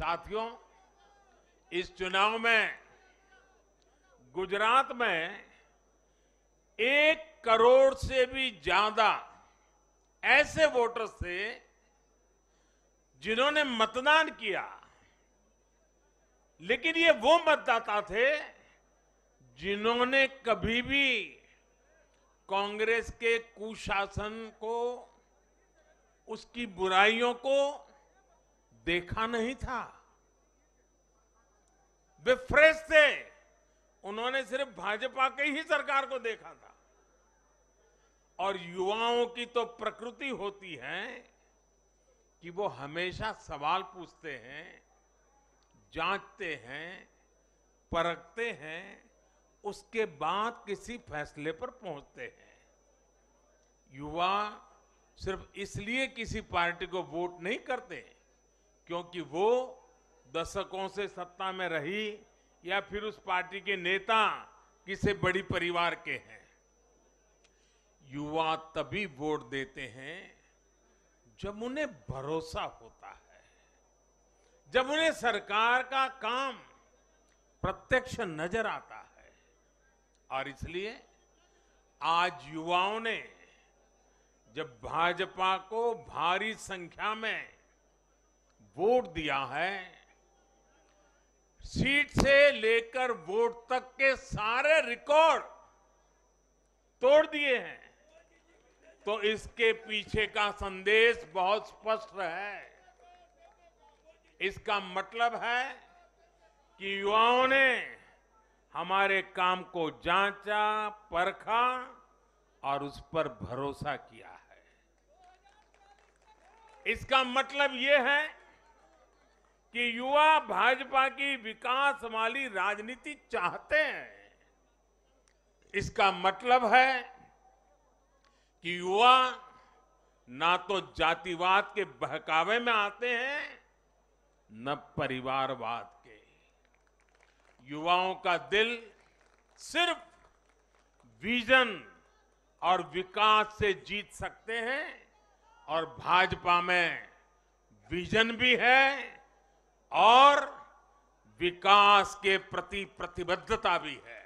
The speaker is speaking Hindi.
साथियों, इस चुनाव में गुजरात में 1 करोड़ से भी ज्यादा ऐसे वोटर्स थे जिन्होंने मतदान किया, लेकिन ये वो मतदाता थे जिन्होंने कभी भी कांग्रेस के कुशासन को, उसकी बुराइयों को देखा नहीं था। वे फ्रेश थे, उन्होंने सिर्फ भाजपा के ही सरकार को देखा था। और युवाओं की तो प्रकृति होती है कि वो हमेशा सवाल पूछते हैं, जांचते हैं, परखते हैं, उसके बाद किसी फैसले पर पहुंचते हैं। युवा सिर्फ इसलिए किसी पार्टी को वोट नहीं करते क्योंकि वो दशकों से सत्ता में रही या फिर उस पार्टी के नेता किसी बड़ी परिवार के हैं। युवा तभी वोट देते हैं जब उन्हें भरोसा होता है, जब उन्हें सरकार का काम प्रत्यक्ष नजर आता है। और इसलिए आज युवाओं ने जब भाजपा को भारी संख्या में वोट दिया है, सीट से लेकर वोट तक के सारे रिकॉर्ड तोड़ दिए हैं, तो इसके पीछे का संदेश बहुत स्पष्ट है। इसका मतलब है कि युवाओं ने हमारे काम को जांचा, परखा और उस पर भरोसा किया है। इसका मतलब ये है कि युवा भाजपा की विकास वाली राजनीति चाहते हैं। इसका मतलब है कि युवा ना तो जातिवाद के बहकावे में आते हैं, न परिवारवाद के। युवाओं का दिल सिर्फ विजन और विकास से जीत सकते हैं, और भाजपा में विजन भी है और विकास के प्रति प्रतिबद्धता भी है।